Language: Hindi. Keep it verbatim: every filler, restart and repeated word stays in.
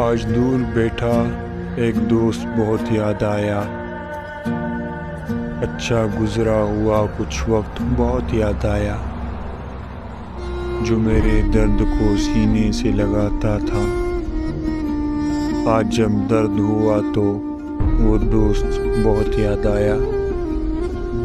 आज दूर बैठा एक दोस्त बहुत याद आया। अच्छा गुजरा हुआ कुछ वक्त बहुत याद आया, जो मेरे दर्द को सीने से लगाता था। आज जब दर्द हुआ तो वो दोस्त बहुत याद आया।